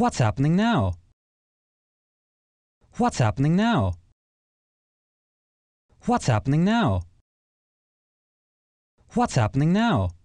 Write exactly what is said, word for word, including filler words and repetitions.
What's happening now? What's happening now? What's happening now? What's happening now?